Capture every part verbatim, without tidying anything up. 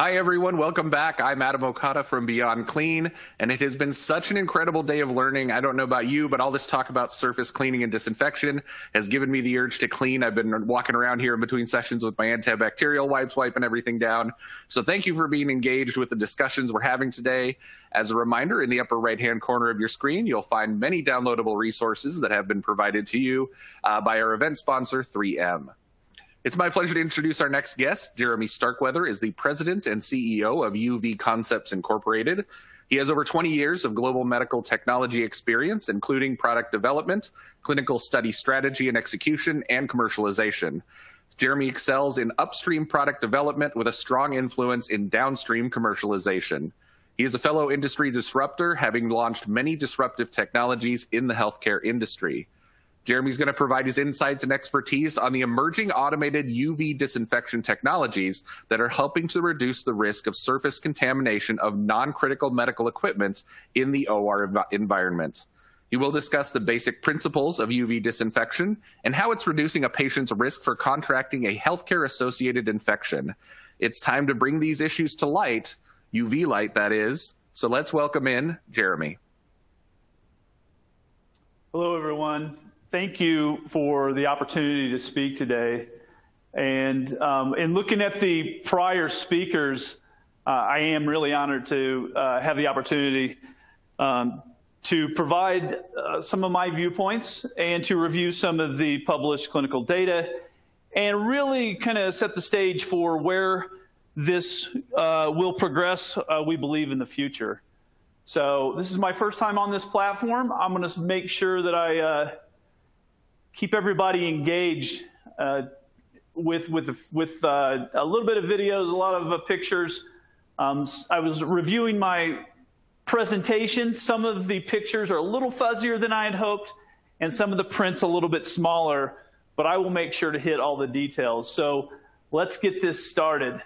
Hi, everyone. Welcome back. I'm Adam Okada from Beyond Clean, and it has been such an incredible day of learning. I don't know about you, but all this talk about surface cleaning and disinfection has given me the urge to clean. I've been walking around here in between sessions with my antibacterial wipes, wiping everything down. So thank you for being engaged with the discussions we're having today. As a reminder, in the upper right-hand corner of your screen, you'll find many downloadable resources that have been provided to you uh, by our event sponsor, three M. It's my pleasure to introduce our next guest. Jeremy Starkweather is the president and C E O of U V Concepts Incorporated. He has over twenty years of global medical technology experience, including product development, clinical study strategy and execution, and commercialization. Jeremy excels in upstream product development with a strong influence in downstream commercialization. He is a fellow industry disruptor, having launched many disruptive technologies in the healthcare industry. Jeremy's going to provide his insights and expertise on the emerging automated U V disinfection technologies that are helping to reduce the risk of surface contamination of non-critical medical equipment in the O R environment. He will discuss the basic principles of U V disinfection and how it's reducing a patient's risk for contracting a healthcare-associated infection. It's time to bring these issues to light, U V light, that is. So let's welcome in Jeremy. Hello, everyone. Thank you for the opportunity to speak today. And um, in looking at the prior speakers, uh, I am really honored to uh, have the opportunity um, to provide uh, some of my viewpoints and to review some of the published clinical data and really kind of set the stage for where this uh, will progress, uh, we believe, in the future. So this is my first time on this platform. I'm going to make sure that I uh, keep everybody engaged uh, with with with uh, a little bit of videos, a lot of uh, pictures. Um, I was reviewing my presentation. Some of the pictures are a little fuzzier than I had hoped, and some of the prints a little bit smaller. But I will make sure to hit all the details. So let's get this started.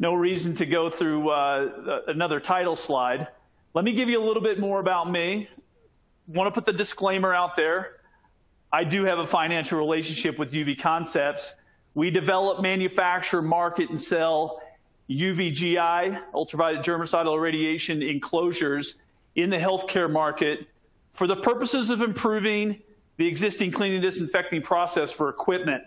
No reason to go through uh, another title slide. Let me give you a little bit more about me. Want to put the disclaimer out there. I do have a financial relationship with U V Concepts. We develop, manufacture, market, and sell U V G I, ultraviolet germicidal radiation enclosures, in the healthcare market for the purposes of improving the existing cleaning and disinfecting process for equipment.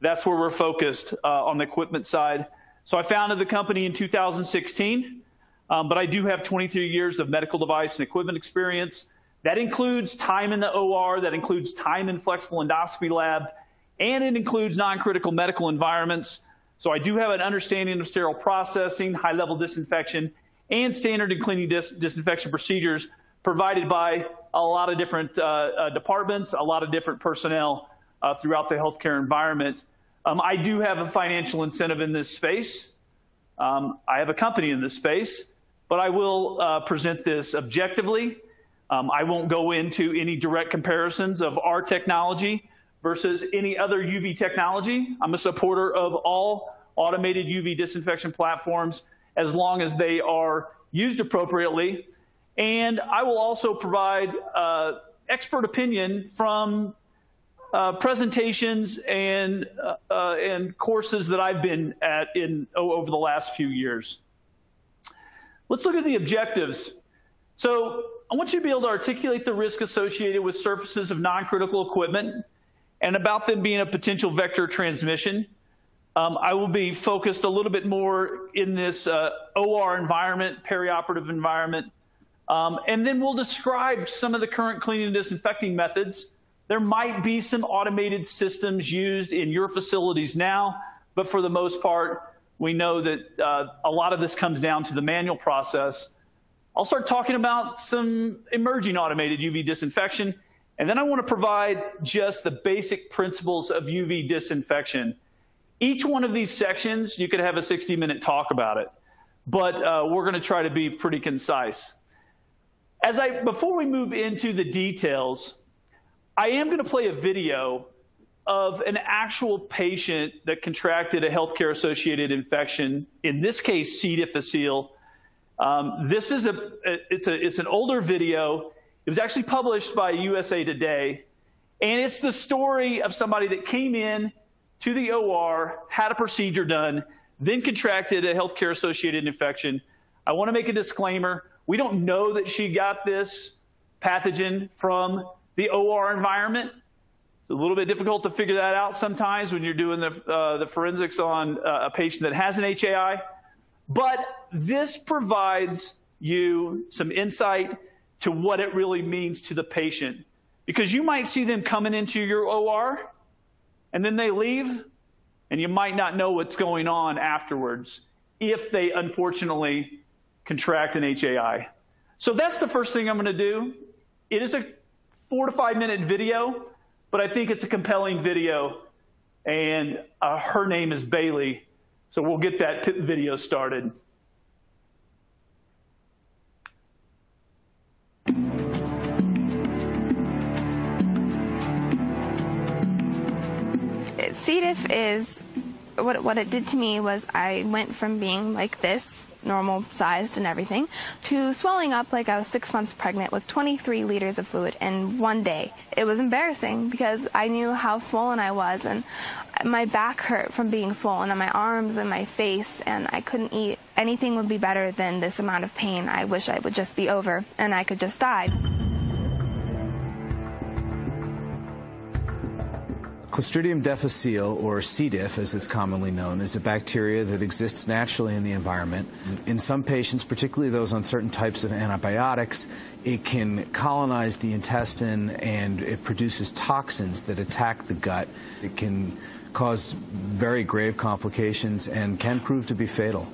That's where we're focused uh, on the equipment side. So I founded the company in two thousand sixteen, um, but I do have twenty-three years of medical device and equipment experience. That includes time in the O R, that includes time in flexible endoscopy lab, and it includes non-critical medical environments. So I do have an understanding of sterile processing, high-level disinfection, and standard and cleaning dis disinfection procedures provided by a lot of different uh, uh, departments, a lot of different personnel uh, throughout the healthcare environment. Um, I do have a financial incentive in this space. Um, I have a company in this space, but I will uh, present this objectively. Um, I won't go into any direct comparisons of our technology versus any other U V technology. I'm a supporter of all automated U V disinfection platforms as long as they are used appropriately. And I will also provide uh, expert opinion from uh, presentations and, uh, uh, and courses that I've been at in, oh, over the last few years. Let's look at the objectives. So I want you to be able to articulate the risk associated with surfaces of non-critical equipment and about them being a potential vector transmission. Um, I will be focused a little bit more in this uh, O R environment, perioperative environment. Um, and then we'll describe some of the current cleaning and disinfecting methods. There might be some automated systems used in your facilities now, but for the most part, we know that uh, a lot of this comes down to the manual process. I'll start talking about some emerging automated U V disinfection, and then I want to provide just the basic principles of U V disinfection. Each one of these sections, you could have a sixty minute talk about it, but uh, we're going to try to be pretty concise. As I, before we move into the details, I am going to play a video of an actual patient that contracted a healthcare-associated infection, in this case, C. difficile. Um, this is a it's a it's an older video. It was actually published by U S A Today, and it's the story of somebody that came in to the O R, had a procedure done, then contracted a healthcare-associated infection. I want to make a disclaimer. We don't know that she got this pathogen from the O R environment. It's a little bit difficult to figure that out sometimes when you're doing the, uh, the forensics on uh, a patient that has an H A I. But this provides you some insight to what it really means to the patient. Because you might see them coming into your O R, and then they leave, and you might not know what's going on afterwards if they, unfortunately, contract an H A I. So that's the first thing I'm going to do. It is a four to five minute video, but I think it's a compelling video. And uh, her name is Bailey, so we'll get that video started. C. diff is, what, what it did to me was I went from being like this, normal sized and everything, to swelling up like I was six months pregnant with twenty-three liters of fluid in one day. It was embarrassing because I knew how swollen I was, and my back hurt from being swollen, and my arms and my face, and I couldn't eat. Anything would be better than this amount of pain. I wish it would just be over and I could just die. Clostridium difficile, or C. diff as it's commonly known, is a bacteria that exists naturally in the environment. In some patients, particularly those on certain types of antibiotics, it can colonize the intestine and it produces toxins that attack the gut. It can cause very grave complications and can prove to be fatal.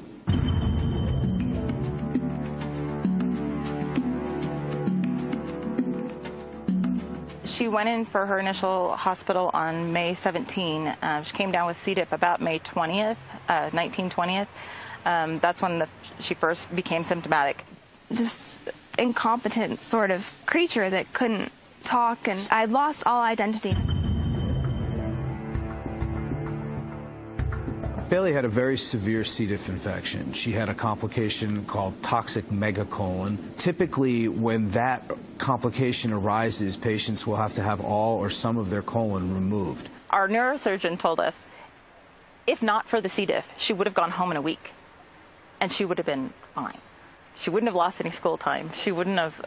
She went in for her initial hospital on May seventeenth. Uh, she came down with C. diff about May twentieth, uh, nineteen twentieth. Um, that's when the, she first became symptomatic. Just incompetent sort of creature that couldn't talk, and I lost all identity. Bailey had a very severe C. diff infection. She had a complication called toxic megacolon. Typically, when that complication arises, patients will have to have all or some of their colon removed. Our neurosurgeon told us, if not for the C. diff, she would have gone home in a week, and she would have been fine. She wouldn't have lost any school time. She wouldn't have,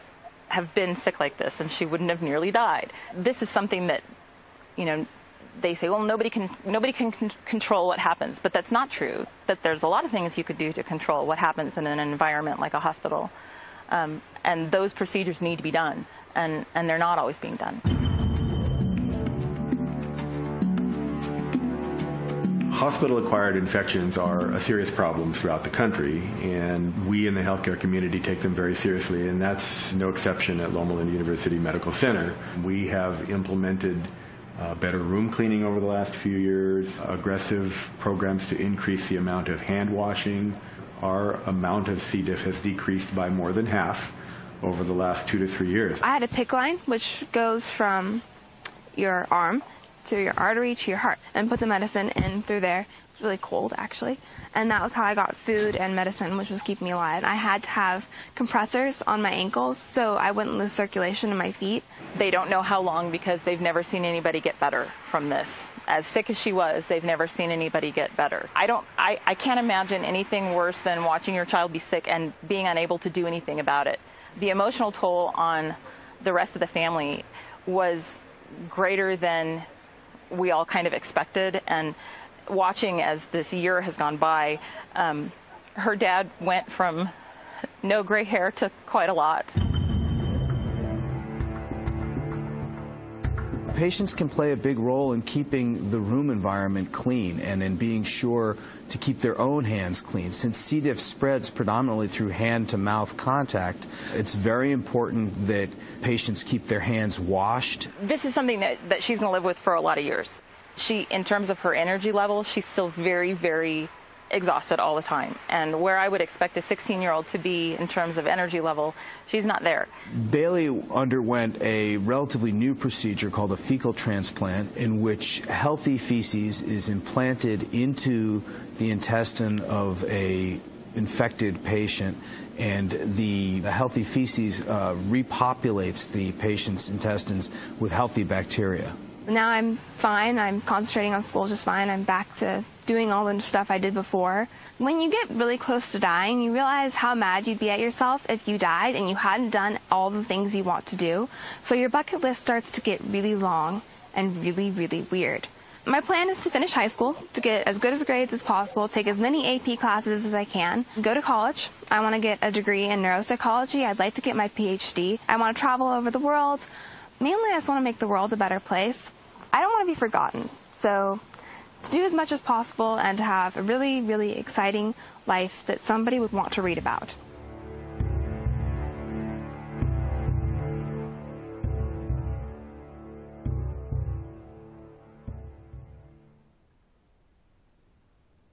have been sick like this, and she wouldn't have nearly died. This is something that, you know, they say, well, nobody can, nobody can con control what happens, but that's not true, that there's a lot of things you could do to control what happens in an environment like a hospital. Um, and those procedures need to be done, and, and they're not always being done. Hospital-acquired infections are a serious problem throughout the country, and we in the healthcare community take them very seriously, and that's no exception at Loma Linda University Medical Center. We have implemented Uh, better room cleaning over the last few years, aggressive programs to increase the amount of hand washing. Our amount of C. diff has decreased by more than half over the last two to three years. I had a PICC line, which goes from your arm to your artery to your heart, and put the medicine in through there. It was really cold, actually. And that was how I got food and medicine, which was keeping me alive. I had to have compressors on my ankles so I wouldn't lose circulation in my feet. They don't know how long because they've never seen anybody get better from this. As sick as she was, they've never seen anybody get better. I don't, I, I can't imagine anything worse than watching your child be sick and being unable to do anything about it. The emotional toll on the rest of the family was greater than we all kind of expected. And watching as this year has gone by, um, her dad went from no gray hair to quite a lot. Patients can play a big role in keeping the room environment clean and in being sure to keep their own hands clean. Since C. diff spreads predominantly through hand-to-mouth contact, it's very important that patients keep their hands washed. This is something that, that she's going to live with for a lot of years. She, in terms of her energy level, she's still very, very exhausted all the time. And where I would expect a sixteen-year-old to be in terms of energy level, she's not there. Bailey underwent a relatively new procedure called a fecal transplant, in which healthy feces is implanted into the intestine of a infected patient, and the healthy feces uh, repopulates the patient's intestines with healthy bacteria. Now I'm fine. I'm concentrating on school just fine. I'm back to doing all the stuff I did before. When you get really close to dying, you realize how mad you'd be at yourself if you died and you hadn't done all the things you want to do. So your bucket list starts to get really long and really, really weird. My plan is to finish high school, to get as good as grades as possible, take as many A P classes as I can, go to college. I want to get a degree in neuropsychology. I'd like to get my P H D. I want to travel over the world. Mainly, I just want to make the world a better place. I don't want to be forgotten. So to do as much as possible and to have a really, really exciting life that somebody would want to read about.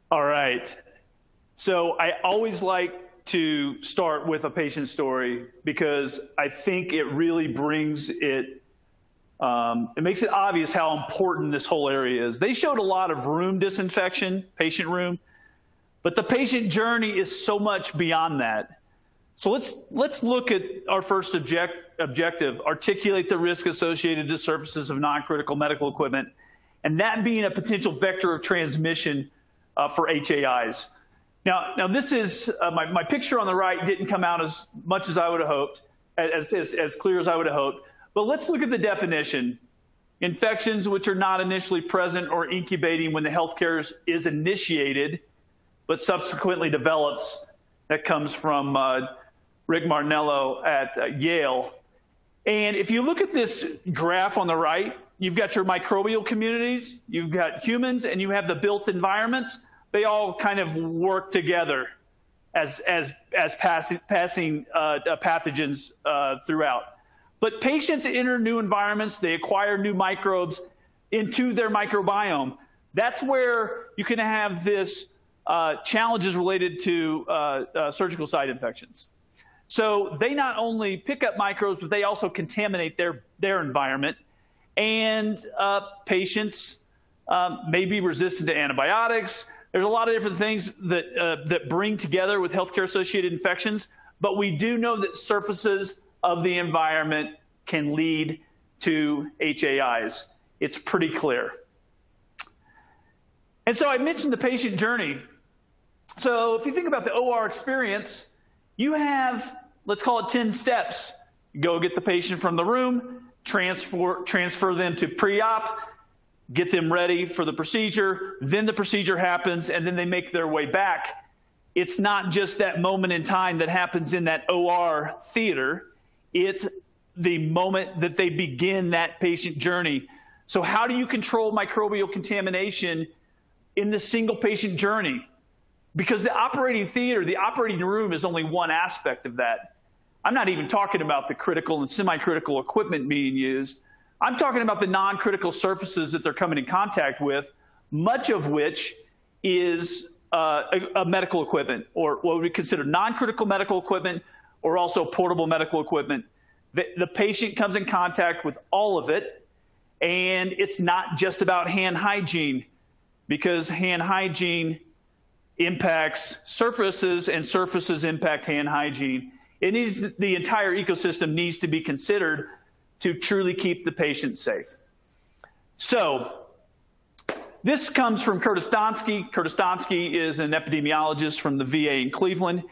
All right. So I always like to start with a patient story because I think it really brings it, um, it makes it obvious how important this whole area is. They showed a lot of room disinfection, patient room, but the patient journey is so much beyond that. So let's, let's look at our first object, objective, articulate the risk associated to surfaces of non-critical medical equipment, and that being a potential vector of transmission Uh, for H A Is. Now, now this is, uh, my, my picture on the right didn't come out as much as I would have hoped, as, as, as clear as I would have hoped. But let's look at the definition. Infections which are not initially present or incubating when the healthcare is initiated, but subsequently develops. That comes from uh, Rick Martinello at uh, Yale. And if you look at this graph on the right, you've got your microbial communities, you've got humans, and you have the built environments. They all kind of work together as, as, as pass, passing uh, pathogens uh, throughout. But patients enter new environments, they acquire new microbes into their microbiome. That's where you can have this uh, challenges related to uh, uh, surgical site infections. So they not only pick up microbes, but they also contaminate their, their environment. And uh, patients um, may be resistant to antibiotics. There's a lot of different things that, uh, that bring together with healthcare-associated infections, but we do know that surfaces of the environment can lead to H A Is. It's pretty clear. And so I mentioned the patient journey. So if you think about the O R experience, you have, let's call it ten steps. Go get the patient from the room, Transfer, transfer them to pre-op, get them ready for the procedure, then the procedure happens, and then they make their way back. It's not just that moment in time that happens in that O R theater. It's the moment that they begin that patient journey. So how do you control microbial contamination in the single patient journey? Because the operating theater, the operating room is only one aspect of that. I'm not even talking about the critical and semi-critical equipment being used. I'm talking about the non-critical surfaces that they're coming in contact with, much of which is uh, a, a medical equipment, or what we consider non-critical medical equipment, or also portable medical equipment. The, the patient comes in contact with all of it, and it's not just about hand hygiene, because hand hygiene impacts surfaces, and surfaces impact hand hygiene. It needs, the entire ecosystem needs to be considered to truly keep the patient safe. So this comes from Curtis Donskey. Curtis Donskey is an epidemiologist from the V A in Cleveland.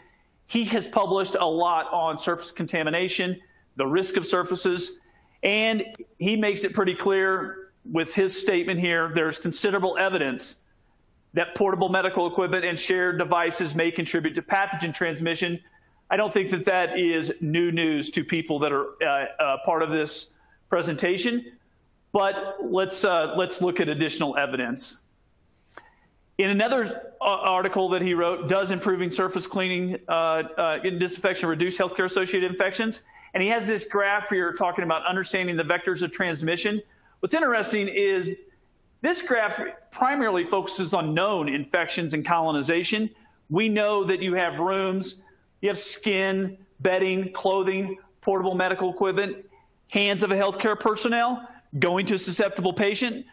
He has published a lot on surface contamination, the risk of surfaces, and he makes it pretty clear with his statement here, there's considerable evidence that portable medical equipment and shared devices may contribute to pathogen transmission. I don't think that that is new news to people that are uh, uh, part of this presentation, but let's, uh, let's look at additional evidence. In another uh, article that he wrote, does improving surface cleaning uh, uh, in disinfection reduce healthcare-associated infections? And he has this graph here talking about understanding the vectors of transmission. What's interesting is this graph primarily focuses on known infections and colonization. We know that you have rooms. You have skin, bedding, clothing, portable medical equipment, hands of a healthcare personnel, going to a susceptible patient.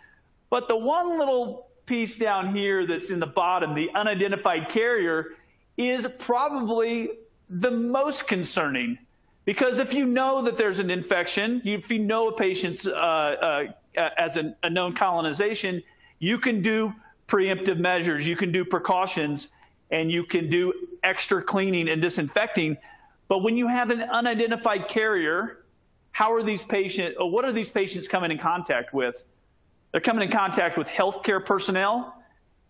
But the one little piece down here that's in the bottom, the unidentified carrier, is probably the most concerning Because if you know that there's an infection, if you know a patient's uh, uh, as an, a known colonization, you can do preemptive measures, you can do precautions, and you can do extra cleaning and disinfecting. But when you have an unidentified carrier, how are these patients, or what are these patients coming in contact with? They're coming in contact with healthcare personnel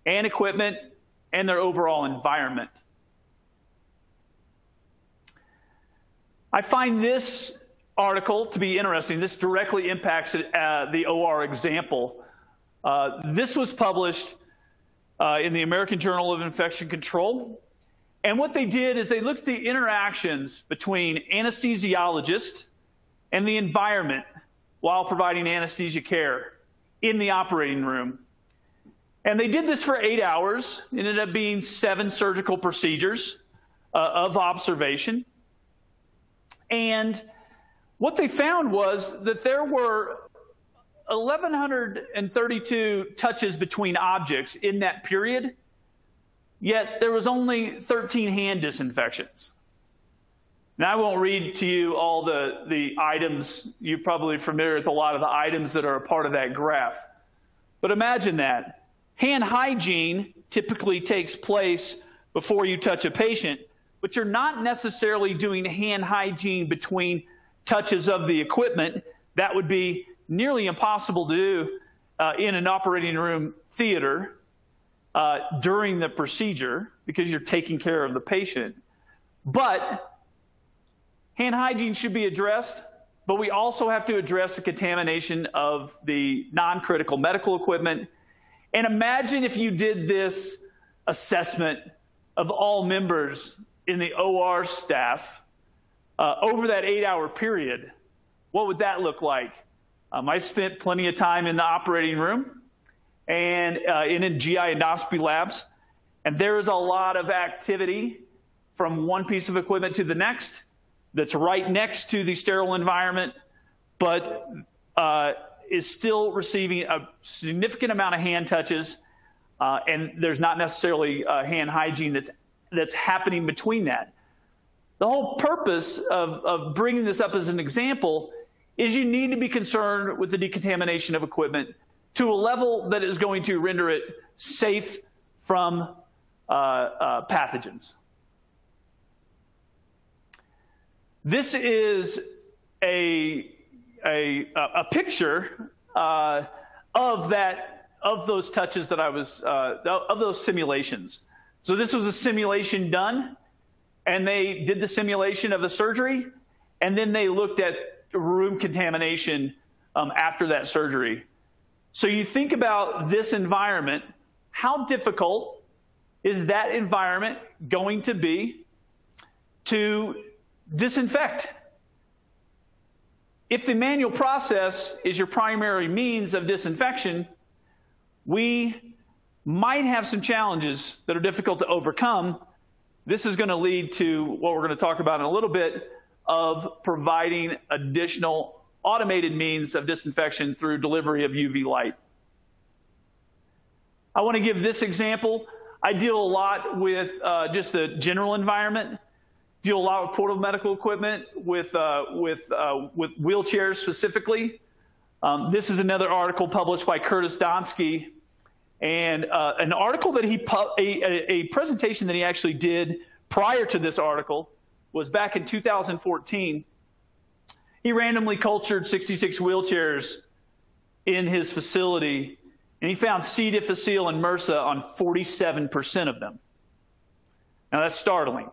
and equipment and their overall environment. I find this article to be interesting. This directly impacts uh, the O R example. Uh, this was published uh, in the American Journal of Infection Control. And what they did is they looked at the interactions between anesthesiologists and the environment while providing anesthesia care in the operating room. And they did this for eight hours. It ended up being seven surgical procedures uh, of observation. And what they found was that there were one thousand one hundred thirty-two touches between objects in that period, yet there was only thirteen hand disinfections. Now, I won't read to you all the, the items. You're probably familiar with a lot of the items that are a part of that graph. But imagine that. Hand hygiene typically takes place before you touch a patient, but you're not necessarily doing hand hygiene between touches of the equipment. That would be nearly impossible to do uh, in an operating room theater uh, during the procedure because you're taking care of the patient. But hand hygiene should be addressed, but we also have to address the contamination of the non-critical medical equipment. And imagine if you did this assessment of all members in the O R staff uh, over that eight-hour period. What would that look like? Um, I spent plenty of time in the operating room and uh, in, in G I endoscopy labs, and there is a lot of activity from one piece of equipment to the next that's right next to the sterile environment, but uh, is still receiving a significant amount of hand touches, uh, and there's not necessarily uh, hand hygiene that's that's happening between that. The whole purpose of, of bringing this up as an example is you need to be concerned with the decontamination of equipment to a level that is going to render it safe from uh, uh, pathogens. This is a, a, a picture uh, of, that, of those touches that I was, uh, of those simulations. So this was a simulation done, and they did the simulation of a surgery, and then they looked at room contamination um, after that surgery. So you think about this environment. How difficult is that environment going to be to disinfect? If the manual process is your primary means of disinfection, we might have some challenges that are difficult to overcome. This is going to lead to what we're going to talk about in a little bit of providing additional automated means of disinfection through delivery of U V light. I want to give this example. I deal a lot with uh, just the general environment, deal a lot with portable medical equipment, with, uh, with, uh, with wheelchairs specifically. Um, this is another article published by Curtis Donskey, and uh, an article that he, pu a, a presentation that he actually did prior to this article was back in two thousand fourteen. He randomly cultured sixty-six wheelchairs in his facility, and he found C. difficile and MRSA on forty-seven percent of them. Now that's startling.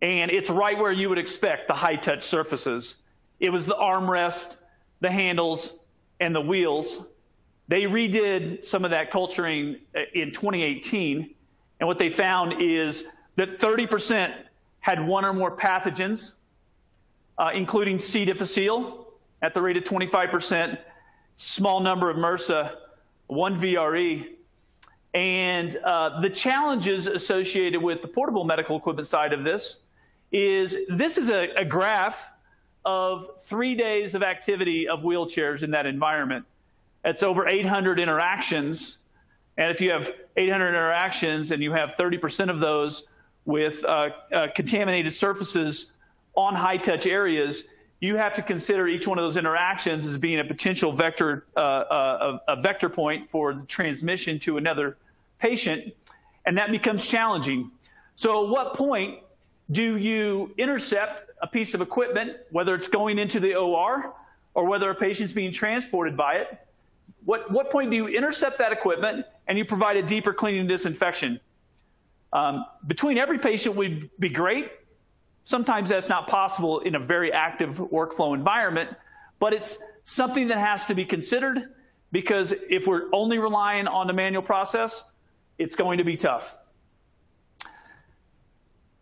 And it's right where you would expect the high-touch surfaces. It was the armrest, the handles, and the wheels. They redid some of that culturing in twenty eighteen, and what they found is that thirty percent had one or more pathogens, uh, including C. difficile at the rate of twenty-five percent, small number of MRSA, one V R E. And uh, the challenges associated with the portable medical equipment side of this is this is a, a graph of three days of activity of wheelchairs in that environment. It's over eight hundred interactions, and if you have eight hundred interactions and you have thirty percent of those with uh, uh, contaminated surfaces on high-touch areas, you have to consider each one of those interactions as being a potential vector, uh, a, a vector point for the transmission to another patient, and that becomes challenging. So at what point do you intercept a piece of equipment, whether it's going into the O R or whether a patient's being transported by it? What, what point do you intercept that equipment and you provide a deeper cleaning and disinfection? Um, between every patient would be great. Sometimes that's not possible in a very active workflow environment, but it's something that has to be considered, because if we're only relying on the manual process, it's going to be tough.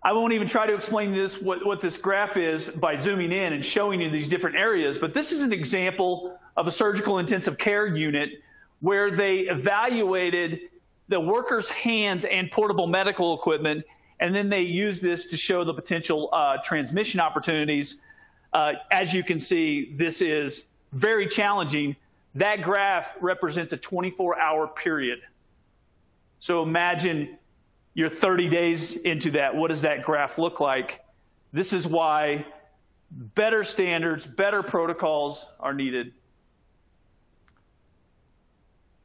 I won't even try to explain this, what, what this graph is, by zooming in and showing you these different areas, but this is an example of a surgical intensive care unit where they evaluated the worker's hands and portable medical equipment, and then they use this to show the potential uh, transmission opportunities. Uh, as you can see, this is very challenging. That graph represents a twenty-four hour period. So imagine you're thirty days into that. What does that graph look like? This is why better standards, better protocols are needed.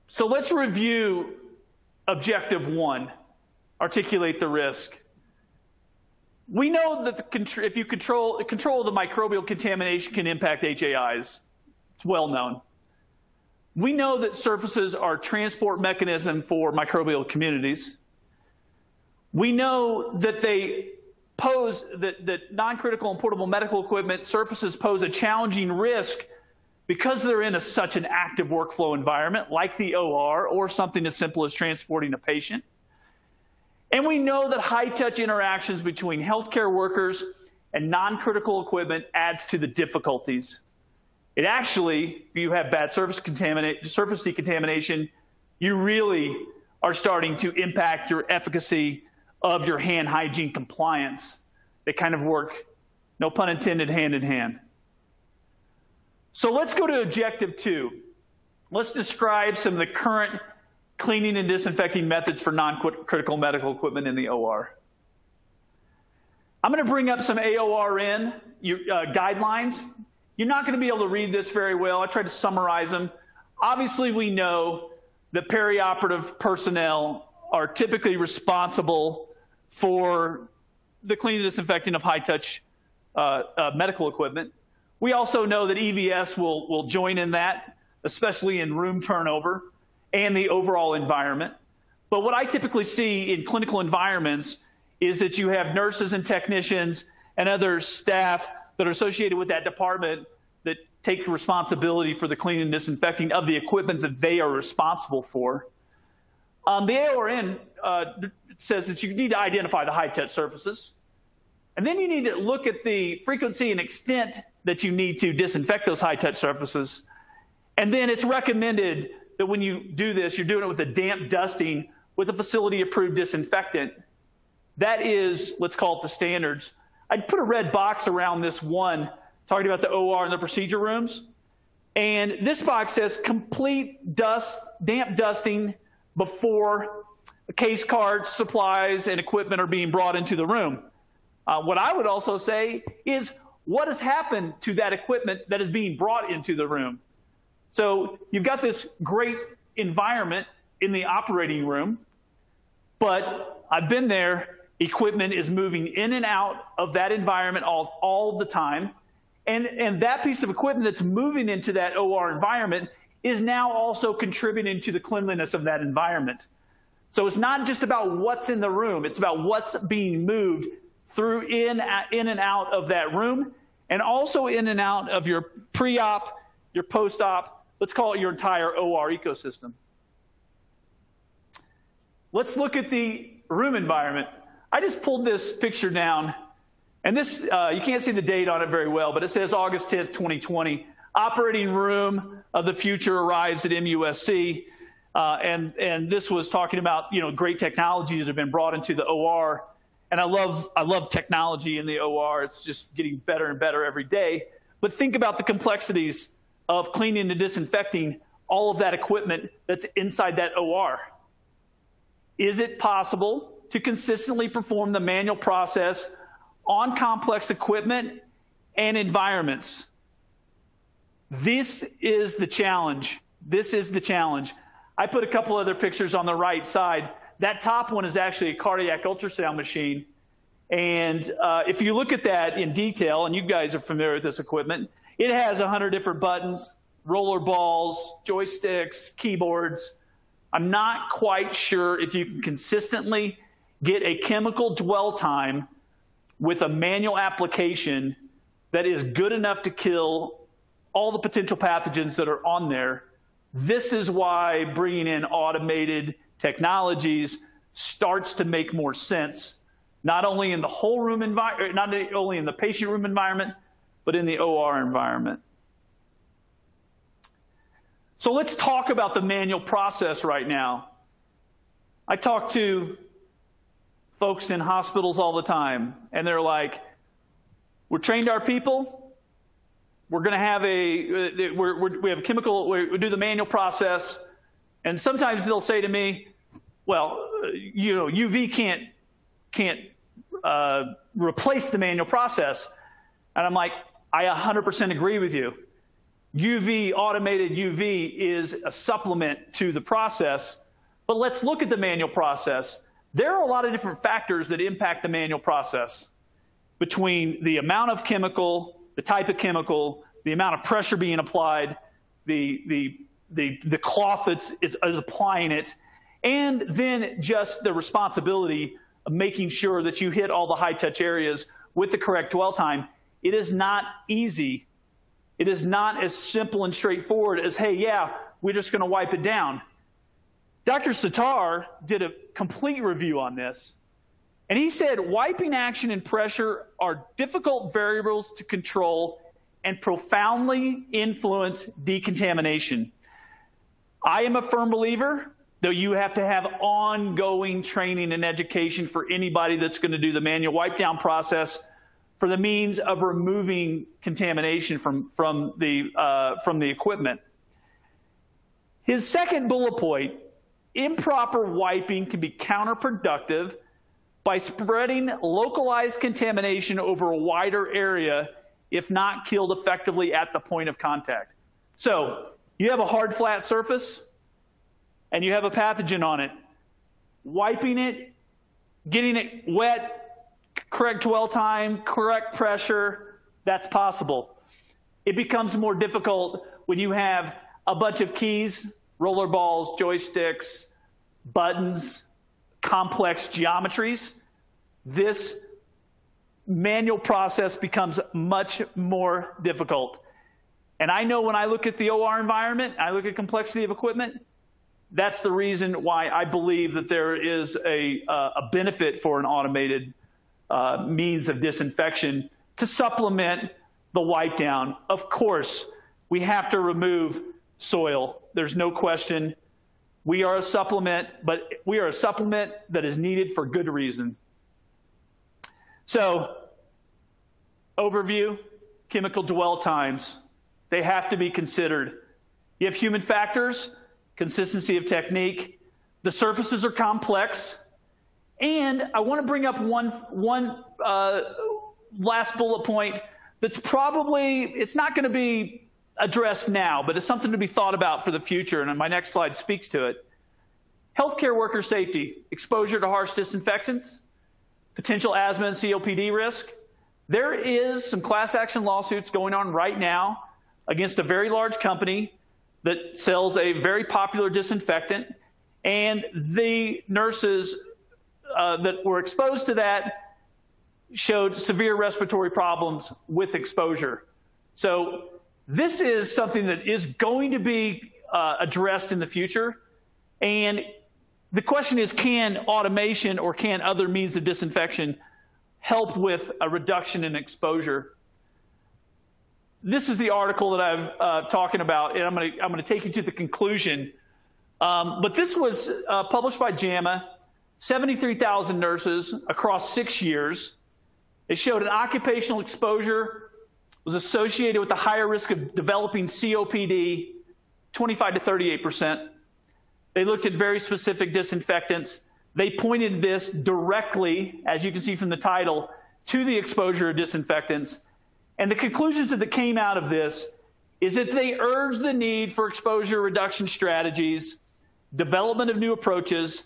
So let's review objective one, articulate the risk. We know that the, if you control, control the microbial contamination can impact H A Is. It's well known. We know that surfaces are a transport mechanism for microbial communities. We know that they pose, that, that non-critical and portable medical equipment surfaces pose a challenging risk because they're in a, such an active workflow environment like the O R or something as simple as transporting a patient. And we know that high-touch interactions between healthcare workers and non-critical equipment adds to the difficulties. It actually, if you have bad surface contamination, surface decontamination, you really are starting to impact your efficacy of your hand hygiene compliance. They kind of work, no pun intended, hand in hand. So let's go to objective two. Let's describe some of the current cleaning and disinfecting methods for non-critical medical equipment in the O R. I'm going to bring up some A O R N you, uh, guidelines. You're not going to be able to read this very well. I tried to summarize them. Obviously, we know that perioperative personnel are typically responsible for the cleaning and disinfecting of high-touch uh, uh, medical equipment. We also know that E V S will, will join in that, especially in room turnover and the overall environment. But what I typically see in clinical environments is that you have nurses and technicians and other staff that are associated with that department that take responsibility for the cleaning and disinfecting of the equipment that they are responsible for. Um, the A O R N uh, says that you need to identify the high-touch surfaces, and then you need to look at the frequency and extent that you need to disinfect those high-touch surfaces. And then it's recommended that when you do this, you're doing it with a damp dusting with a facility-approved disinfectant. That is, let's call it the standards. I'd put a red box around this one, talking about the O R and the procedure rooms. And this box says complete dust, damp dusting before case cards, supplies, and equipment are being brought into the room. Uh, what I would also say is what has happened to that equipment that is being brought into the room. So you've got this great environment in the operating room, but I've been there. Equipment is moving in and out of that environment all, all the time. And, and that piece of equipment that's moving into that O R environment is now also contributing to the cleanliness of that environment. So it's not just about what's in the room. It's about what's being moved through in, in and out of that room, and also in and out of your pre-op, your post-op, let's call it your entire O R ecosystem. Let's look at the room environment. I just pulled this picture down, and this, uh, you can't see the date on it very well, but it says August tenth, twenty twenty. Operating room of the future arrives at M U S C, uh, and, and this was talking about, you know, great technologies that have been brought into the O R, and I love, I love technology in the O R. It's just getting better and better every day. But think about the complexities of cleaning and disinfecting all of that equipment that's inside that O R. Is it possible to consistently perform the manual process on complex equipment and environments. This is the challenge. This is the challenge. I put a couple other pictures on the right side. That top one is actually a cardiac ultrasound machine. And uh, if you look at that in detail, and you guys are familiar with this equipment, it has one hundred different buttons, roller balls, joysticks, keyboards. I'm not quite sure if you can consistently get a chemical dwell time with a manual application that is good enough to kill all the potential pathogens that are on there. This is why bringing in automated technologies starts to make more sense, not only in the whole room environment, not only in the patient room environment, but in the O R environment. So let's talk about the manual process right now. I talk to folks in hospitals all the time, and they're like, "We're trained our people. We're going to have a we're, we're, we have chemical. We do the manual process." And sometimes they'll say to me, "Well, you know, U V can't can't uh, replace the manual process," and I'm like, "I one hundred percent agree with you. U V, automated U V is a supplement to the process, but let's look at the manual process. There are a lot of different factors that impact the manual process, between the amount of chemical, the type of chemical, the amount of pressure being applied, the, the, the, the cloth that is, is applying it, and then just the responsibility of making sure that you hit all the high-touch areas with the correct dwell time." It is not easy. It is not as simple and straightforward as, hey, yeah, we're just going to wipe it down. Doctor Sattar did a complete review on this, and he said wiping action and pressure are difficult variables to control and profoundly influence decontamination. I am a firm believer, though, you have to have ongoing training and education for anybody that's going to do the manual wipe down process, for the means of removing contamination from, from, the, uh, from the equipment. His second bullet point, improper wiping can be counterproductive by spreading localized contamination over a wider area if not killed effectively at the point of contact. So you have a hard, flat surface, and you have a pathogen on it. Wiping it, getting it wet, correct dwell time, correct pressure, that's possible. It becomes more difficult when you have a bunch of keys, roller balls, joysticks, buttons, complex geometries. This manual process becomes much more difficult. And I know when I look at the O R environment, I look at complexity of equipment, that's the reason why I believe that there is a, uh, a benefit for an automated Uh, means of disinfection to supplement the wipe down. Of course, we have to remove soil. There's no question. We are a supplement, but we are a supplement that is needed for good reason. So, overview, chemical dwell times. They have to be considered. You have human factors, consistency of technique. The surfaces are complex. And I want to bring up one, one uh, last bullet point that's probably, it's not going to be addressed now, but it's something to be thought about for the future, and my next slide speaks to it. Healthcare worker safety, exposure to harsh disinfectants, potential asthma and C O P D risk. There is some class action lawsuits going on right now against a very large company that sells a very popular disinfectant, and the nurses Uh, that were exposed to that showed severe respiratory problems with exposure. So this is something that is going to be uh, addressed in the future. And the question is, can automation or can other means of disinfection help with a reduction in exposure? This is the article that I'm uh, talking about, and I'm going to I'm going to take you to the conclusion. Um, but this was uh, published by JAMA. seventy-three thousand nurses across six years. It showed an occupational exposure was associated with a higher risk of developing C O P D, twenty-five to thirty-eight percent. They looked at very specific disinfectants. They pointed this directly, as you can see from the title, to the exposure of disinfectants. And the conclusions that came out of this is that they urge the need for exposure reduction strategies, development of new approaches,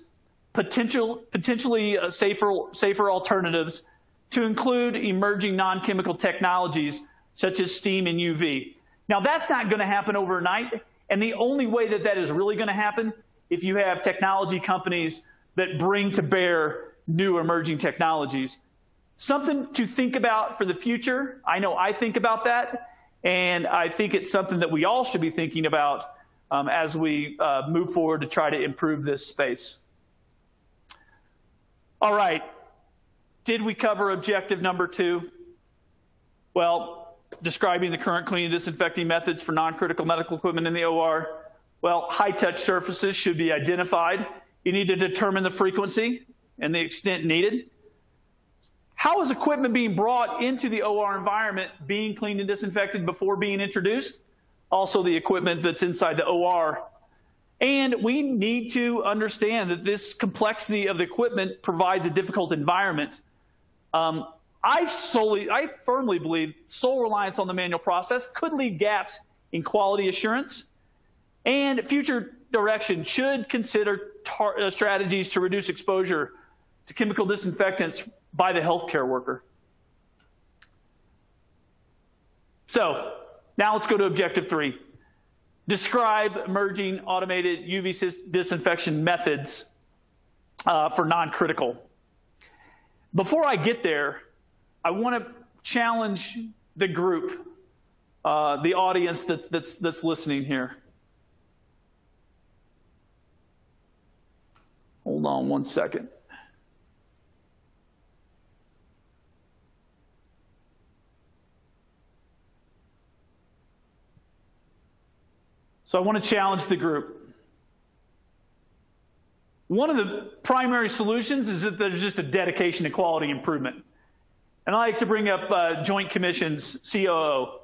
potential, potentially safer, safer alternatives, to include emerging non-chemical technologies such as steam and U V. Now, that's not going to happen overnight. And the only way that that is really going to happen if you have technology companies that bring to bear new emerging technologies. Something to think about for the future. I know I think about that. And I think it's something that we all should be thinking about um, as we uh, move forward to try to improve this space. All right. Did we cover objective number two? Well, describing the current cleaning and disinfecting methods for non-critical medical equipment in the O R. Well, high-touch surfaces should be identified. You need to determine the frequency and the extent needed. How is equipment being brought into the O R environment being cleaned and disinfected before being introduced? Also the equipment that's inside the O R. And we need to understand that this complexity of the equipment provides a difficult environment. Um, I solely, I firmly believe sole reliance on the manual process could leave gaps in quality assurance. And future direction should consider tar- strategies to reduce exposure to chemical disinfectants by the healthcare worker. So now let's go to objective three. Describe emerging automated U V disinfection methods uh, for non-critical. Before I get there, I want to challenge the group, uh, the audience that's, that's, that's listening here. Hold on one second. So I want to challenge the group. One of the primary solutions is that there's just a dedication to quality improvement. And I like to bring up uh, Joint Commission's C O O.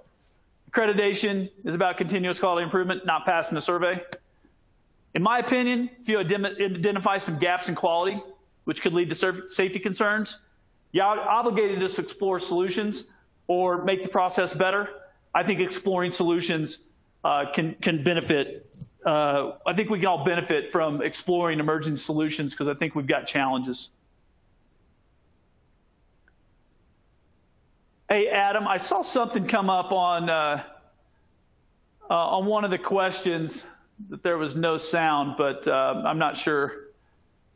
Accreditation is about continuous quality improvement, not passing a survey. In my opinion, if you identify some gaps in quality, which could lead to safety concerns, you're obligated to explore solutions or make the process better. I think exploring solutions Uh, can, can benefit. Uh, I think we can all benefit from exploring emerging solutions because I think we've got challenges. Hey, Adam, I saw something come up on, uh, uh, on one of the questions that there was no sound, but uh, I'm not sure.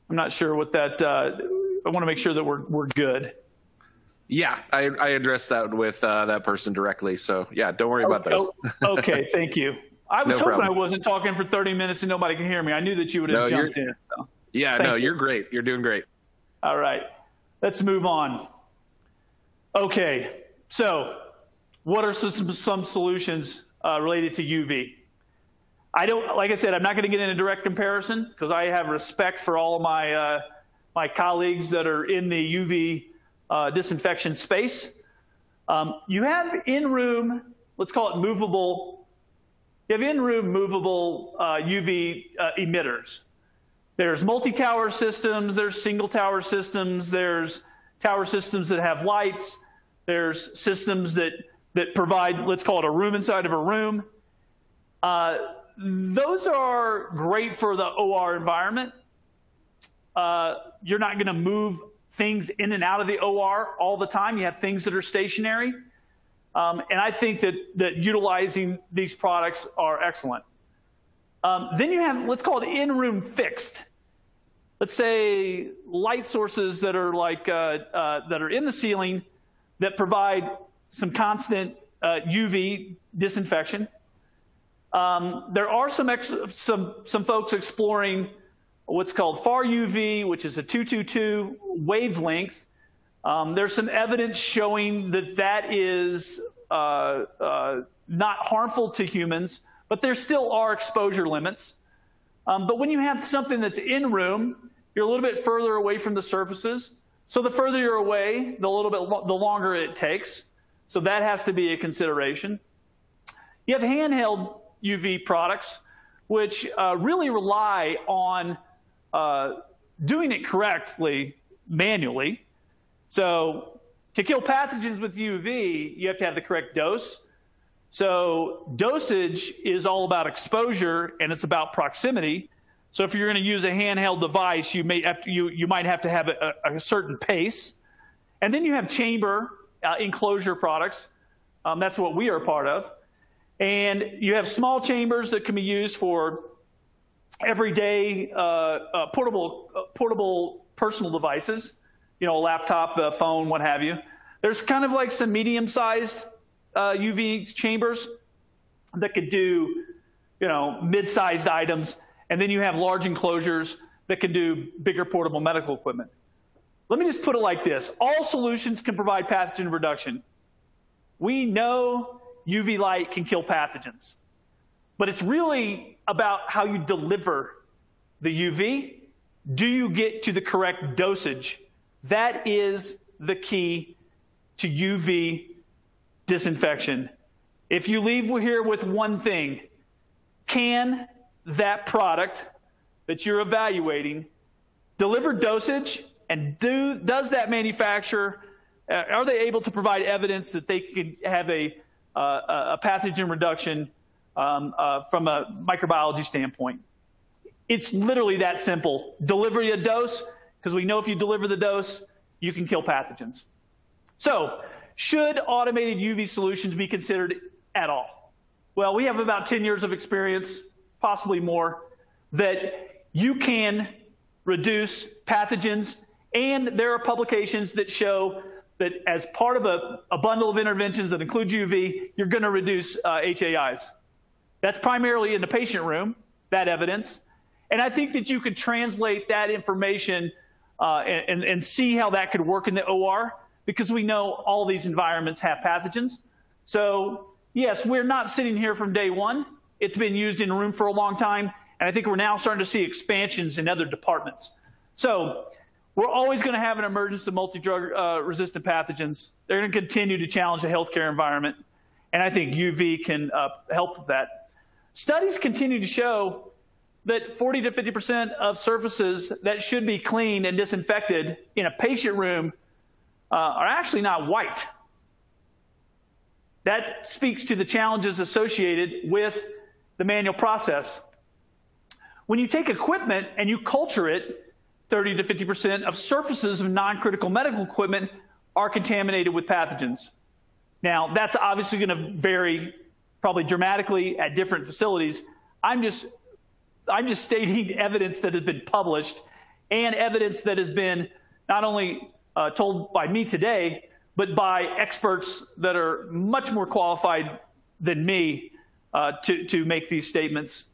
I'm not sure what that, uh, I want to make sure that we're, we're good. Yeah, I, I addressed that with uh, that person directly. So yeah, don't worry okay, about those. Okay, thank you. I was no hoping problem. I wasn't talking for thirty minutes and nobody could hear me. I knew that you would have no, jumped in. So. Yeah, thank no, you. You're great. You're doing great. All right, let's move on. Okay, so what are some, some solutions uh, related to U V? I don't, like I said, I'm not going to get into direct comparison because I have respect for all of my, uh, my colleagues that are in the U V Uh, disinfection space. Um, you have in-room, let's call it movable, you have in-room movable uh, U V uh, emitters. There's multi-tower systems, there's single-tower systems, there's tower systems that have lights, there's systems that, that provide, let's call it a room inside of a room. Uh, those are great for the O R environment. Uh, you're not going to move things in and out of the O R all the time. You have things that are stationary. Um, and I think that, that utilizing these products are excellent. Um, then you have, let's call it in-room fixed. Let's say light sources that are, like, uh, uh, that are in the ceiling that provide some constant uh, U V disinfection. Um, there are some, ex some, some folks exploring what's called far U V, which is a two twenty-two wavelength. Um, there's some evidence showing that that is uh, uh, not harmful to humans, but there still are exposure limits. Um, but when you have something that's in room, you're a little bit further away from the surfaces. So the further you're away, the little bit lo the longer it takes. So that has to be a consideration. You have handheld U V products, which uh, really rely on Uh, doing it correctly manually. So To kill pathogens with U V, you have to have the correct dose. So dosage is all about exposure, and it's about proximity. So if you're going to use a handheld device, you, may have to, you, you might have to have a, a, a certain pace. And then you have chamber uh, enclosure products. Um, that's what we are part of. And you have small chambers that can be used for everyday uh, uh, portable, uh, portable personal devices, you know, a laptop, a phone, what have you. There's kind of like some medium-sized uh, U V chambers that could do, you know, mid-sized items. And then you have large enclosures that can do bigger portable medical equipment. Let me just put it like this. All solutions can provide pathogen reduction. We know U V light can kill pathogens. But it's really about how you deliver the U V. Do you get to the correct dosage? That is the key to U V disinfection. If you leave here with one thing, can that product that you're evaluating deliver dosage, and do, does that manufacturer, uh, are they able to provide evidence that they can have a, uh, a pathogen reduction um, uh, from a microbiology standpoint? It's literally that simple. Deliver a dose, because we know if you deliver the dose, you can kill pathogens. So should automated U V solutions be considered at all? Well, we have about ten years of experience, possibly more, that you can reduce pathogens. And there are publications that show that as part of a, a bundle of interventions that include U V, you're going to reduce uh, H A Is. That's primarily in the patient room, that evidence. And I think that you could translate that information uh, and, and see how that could work in the O R, because we know all these environments have pathogens. So yes, we're not sitting here from day one. It's been used in room for a long time, and I think we're now starting to see expansions in other departments. So we're always going to have an emergence of multi-drug uh, resistant pathogens. They're going to continue to challenge the healthcare environment, and I think U V can uh, help with that. Studies continue to show that forty to fifty percent of surfaces that should be cleaned and disinfected in a patient room uh, are actually not white. That speaks to the challenges associated with the manual process. When you take equipment and you culture it, thirty to fifty percent of surfaces of non-critical medical equipment are contaminated with pathogens. Now, that's obviously going to vary probably dramatically at different facilities. I'm just, I'm just stating evidence that has been published and evidence that has been not only uh, told by me today, but by experts that are much more qualified than me Uh, to, to make these statements.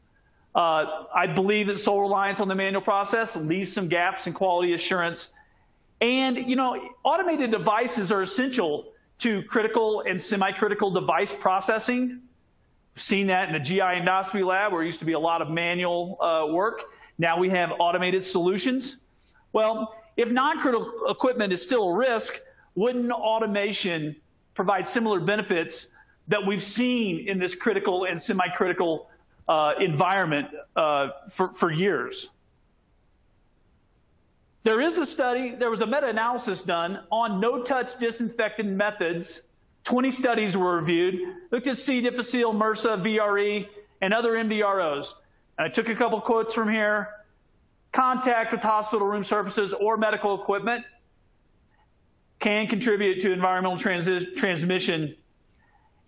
Uh, I believe that sole reliance on the manual process leaves some gaps in quality assurance. And, you know, automated devices are essential to critical and semi-critical device processing. We've seen that in the G I endoscopy lab, where it used to be a lot of manual uh, work. Now we have automated solutions. Well, if non-critical equipment is still a risk, wouldn't automation provide similar benefits that we've seen in this critical and semi-critical uh, environment uh, for, for years? There is a study, there was a meta-analysis done on no-touch disinfectant methods. twenty studies were reviewed, looked at C. difficile, MRSA, V R E, and other M D R Os. And I took a couple quotes from here. Contact with hospital room surfaces or medical equipment can contribute to environmental transi- transmission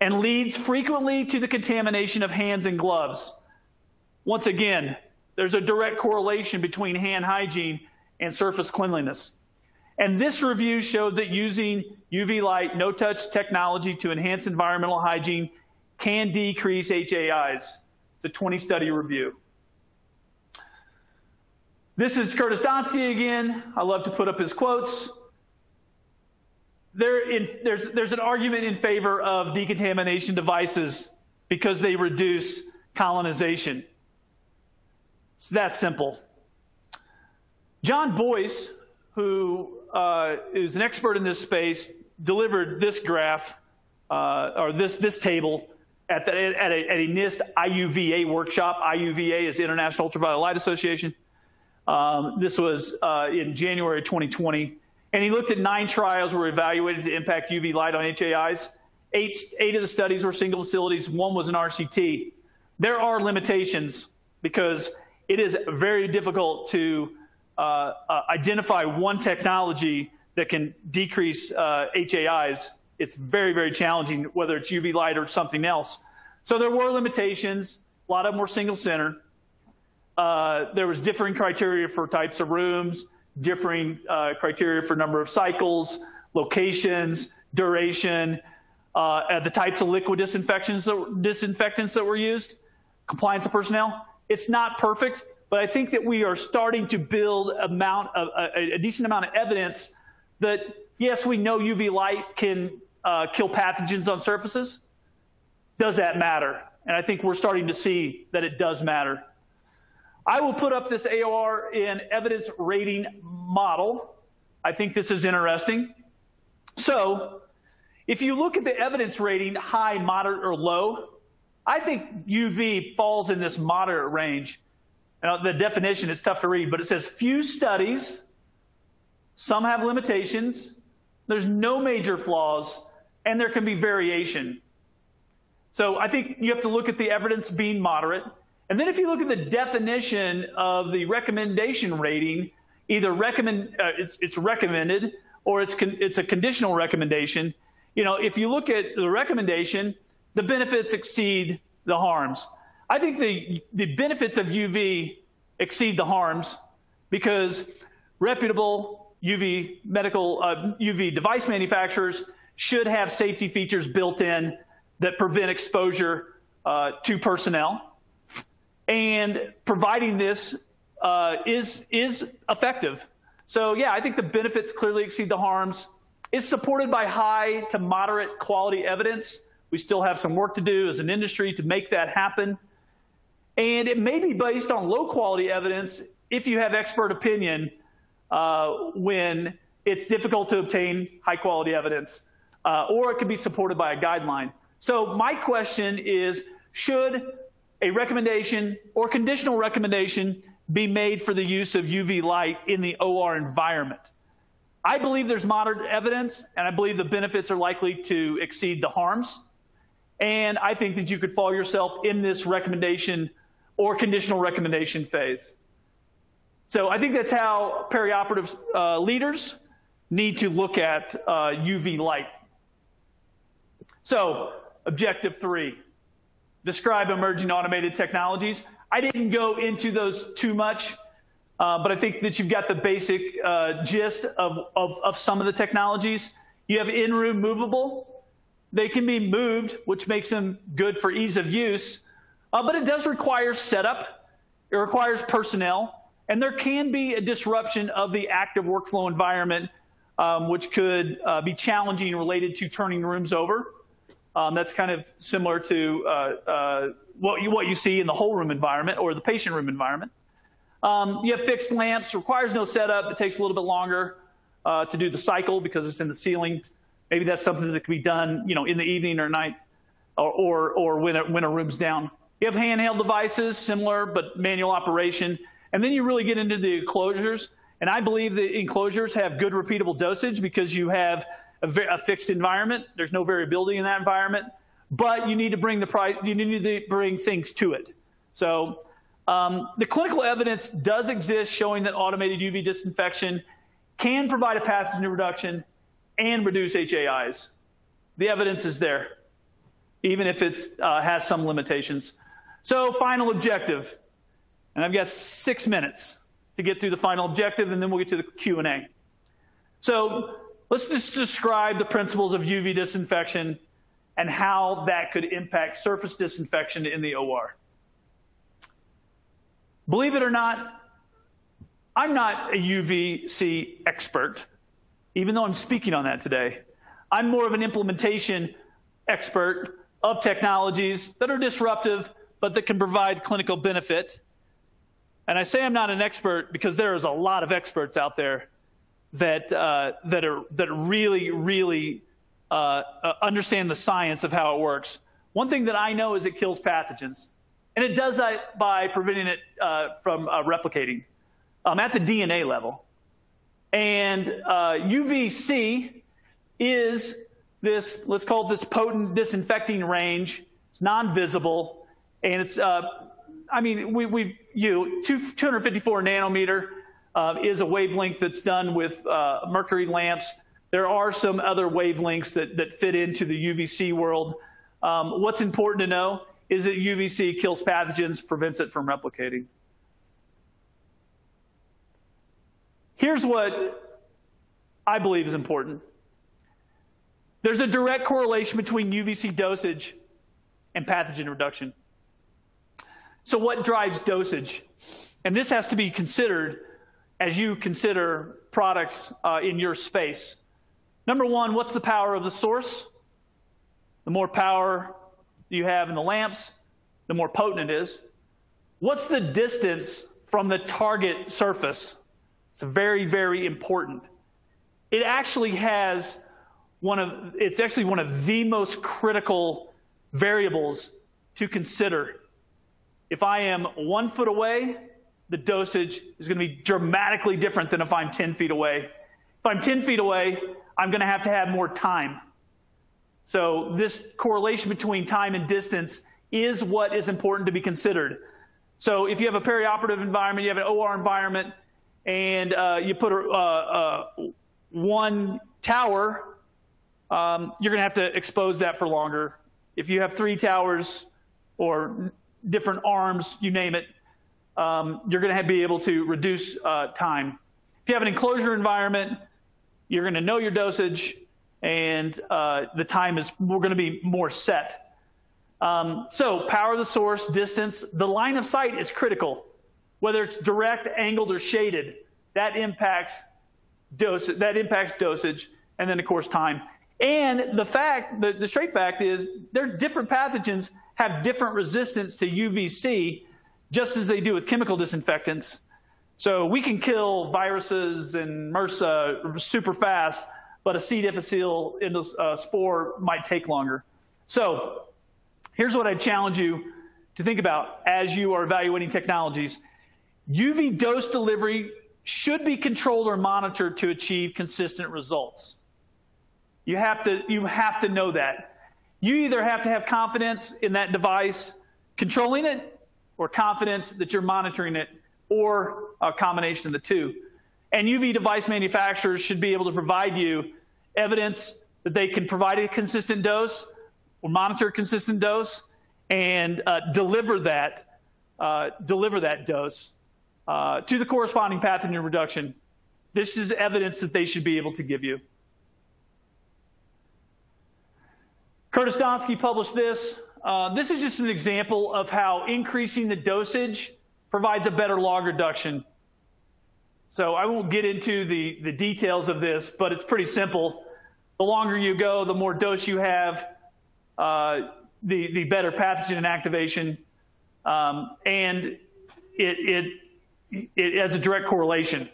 and leads frequently to the contamination of hands and gloves. Once again, there's a direct correlation between hand hygiene and surface cleanliness. And this review showed that using U V light, no-touch technology to enhance environmental hygiene can decrease H A Is. It's a twenty study review. This is Curtis Donskey again. I love to put up his quotes. There in, there's, there's an argument in favor of decontamination devices because they reduce colonization. It's that simple. John Boyce, who uh, is an expert in this space, delivered this graph, uh, or this, this table, at, the, at, a, at a NIST I U V A workshop. I U V A is the International Ultraviolet Light Association. Um, this was uh, in January twenty twenty. And he looked at nine trials were evaluated to impact U V light on H A Is. Eight, eight of the studies were single facilities. One was an R C T. There are limitations because it is very difficult to uh, uh, identify one technology that can decrease uh, H A Is. It's very, very challenging, whether it's U V light or something else. So there were limitations. A lot of them were single center. Uh, there was differing criteria for types of rooms, differing uh, criteria for number of cycles, locations, duration, uh, the types of liquid disinfectants that, disinfectants that were used, compliance of personnel. It's not perfect, but I think that we are starting to build amount of, a, a decent amount of evidence that, yes, we know U V light can uh, kill pathogens on surfaces. Does that matter? And I think we're starting to see that it does matter. I will put up this A O R in evidence rating model. I think this is interesting. So if you look at the evidence rating, high, moderate, or low, I think U V falls in this moderate range. Now, the definition is tough to read, but it says few studies, some have limitations, there's no major flaws, and there can be variation. So I think you have to look at the evidence being moderate. And then if you look at the definition of the recommendation rating, either recommend, uh, it's, it's recommended or it's, con it's a conditional recommendation. You know, if you look at the recommendation, the benefits exceed the harms. I think the, the benefits of U V exceed the harms because reputable U V medical, uh, U V device manufacturers should have safety features built in that prevent exposure uh, to personnel. And providing this uh, is, is effective. So yeah, I think the benefits clearly exceed the harms. It's supported by high to moderate quality evidence. We still have some work to do as an industry to make that happen. And it may be based on low quality evidence if you have expert opinion uh, when it's difficult to obtain high quality evidence, uh, or it could be supported by a guideline. So my question is, should a recommendation or conditional recommendation be made for the use of U V light in the O R environment? I believe there's moderate evidence, and I believe the benefits are likely to exceed the harms. And I think that you could fall yourself in this recommendation or conditional recommendation phase. So I think that's how perioperative uh, leaders need to look at uh, U V light. So objective three. Describe emerging automated technologies. I didn't go into those too much, uh, but I think that you've got the basic uh, gist of, of, of some of the technologies. You have in-room movable. They can be moved, which makes them good for ease of use, uh, but it does require setup. It requires personnel, and there can be a disruption of the active workflow environment, um, which could uh, be challenging related to turning rooms over. Um, that's kind of similar to uh, uh, what, you, what you see in the whole room environment or the patient room environment. Um, you have fixed lamps, requires no setup. It takes a little bit longer uh, to do the cycle because it's in the ceiling. Maybe that's something that can be done, you know, in the evening or night, or, or, or when, it, when a room's down. You have handheld devices, similar but manual operation. And then you really get into the enclosures. And I believe the enclosures have good repeatable dosage because you have a fixed environment. There's no variability in that environment, but you need to bring the price, you need to bring things to it. So um, the clinical evidence does exist showing that automated U V disinfection can provide a pathogen reduction and reduce H A Is. The evidence is there, even if it uh, has some limitations. So final objective, and I've got six minutes to get through the final objective, and then we'll get to the Q and A. So let's just describe the principles of U V disinfection and how that could impact surface disinfection in the O R. Believe it or not, I'm not a U V C expert, even though I'm speaking on that today. I'm more of an implementation expert of technologies that are disruptive, but that can provide clinical benefit. And I say I'm not an expert because there is a lot of experts out there that uh, that are that really really uh, uh, understand the science of how it works. One thing that I know is it kills pathogens, and it does that by preventing it uh, from uh, replicating um, at the D N A level. And uh, U V C is this, let's call it this potent disinfecting range. It's non-visible, and it's, uh, I mean, we, we've, you, two hundred fifty-four nanometer uh, is a wavelength that's done with uh, mercury lamps. There are some other wavelengths that, that fit into the U V C world. Um, what's important to know is that U V C kills pathogens, prevents it from replicating. Here's what I believe is important. There's a direct correlation between U V C dosage and pathogen reduction. So what drives dosage? And this has to be considered as you consider products uh, in your space. Number one, what's the power of the source? The more power you have in the lamps, the more potent it is. What's the distance from the target surface? It's very, very important. It actually has one of, it's actually one of the most critical variables to consider. If I am one foot away, the dosage is going to be dramatically different than if I'm ten feet away. If I'm ten feet away, I'm going to have to have more time. So this correlation between time and distance is what is important to be considered. So if you have a perioperative environment, you have an O R environment, and uh, you put a, uh, uh, one tower, um, you're going to have to expose that for longer. If you have three towers or different arms, you name it, um, you're going to be able to reduce uh, time. If you have an enclosure environment, you're going to know your dosage, and uh, the time is we're going to be more set. Um, so power of the source, distance, the line of sight is critical. Whether it's direct, angled, or shaded, that impacts dosage. That impacts dosage, and then of course time. And the fact, the, the straight fact is, there different pathogens have different resistance to U V C, just as they do with chemical disinfectants. So we can kill viruses and MRSA super fast, but a C. difficile endos, uh, spore might take longer. So here's what I challenge you to think about as you are evaluating technologies. U V dose delivery should be controlled or monitored to achieve consistent results. You have to, you have to know that. You either have to have confidence in that device controlling it, or confidence that you're monitoring it, or a combination of the two. And U V device manufacturers should be able to provide you evidence that they can provide a consistent dose or monitor a consistent dose and uh, deliver that, uh, deliver that dose uh, to the corresponding pathogen reduction. This is evidence that they should be able to give you. Curtis Donskey published this. Uh, this is just an example of how increasing the dosage provides a better log reduction. So I won't get into the, the details of this, but it's pretty simple. The longer you go, the more dose you have, uh, the, the better pathogen inactivation. Um, and it, it, it has a direct correlation.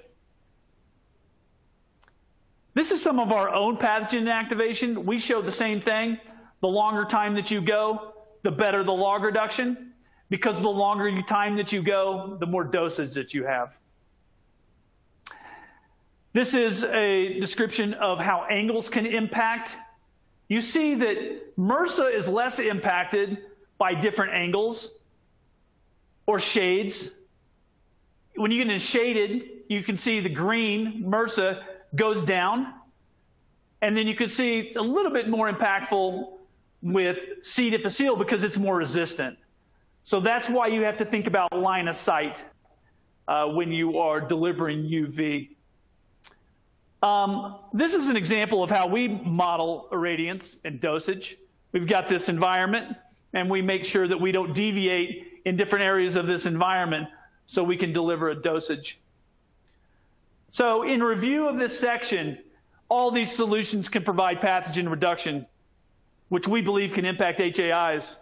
This is some of our own pathogen inactivation. We showed the same thing. The longer time that you go, the better the log reduction, because the longer time that you go, the more dosage that you have. This is a description of how angles can impact. You see that MRSA is less impacted by different angles or shades. When you get into shaded, you can see the green, MRSA, goes down. And then you can see it's a little bit more impactful with C. difficile because it's more resistant. So that's why you have to think about line of sight uh, when you are delivering U V. Um, this is an example of how we model irradiance and dosage. We've got this environment, and we make sure that we don't deviate in different areas of this environment so we can deliver a dosage. So in review of this section, all these solutions can provide pathogen reduction, which we believe can impact H A Is.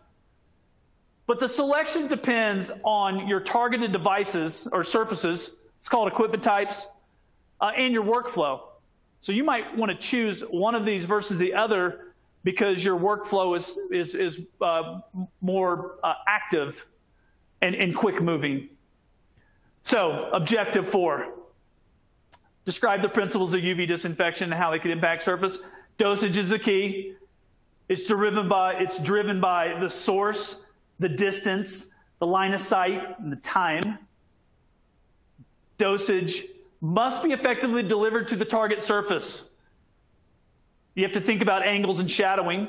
But the selection depends on your targeted devices or surfaces, it's called equipment types, Uh, and your workflow. So you might want to choose one of these versus the other because your workflow is, is, is uh, more uh, active and, and quick moving. So objective four, describe the principles of U V disinfection and how they could impact surface. Dosage is the key. It's driven by, it's driven by the source, the distance, the line of sight, and the time. Dosage must be effectively delivered to the target surface. You have to think about angles and shadowing.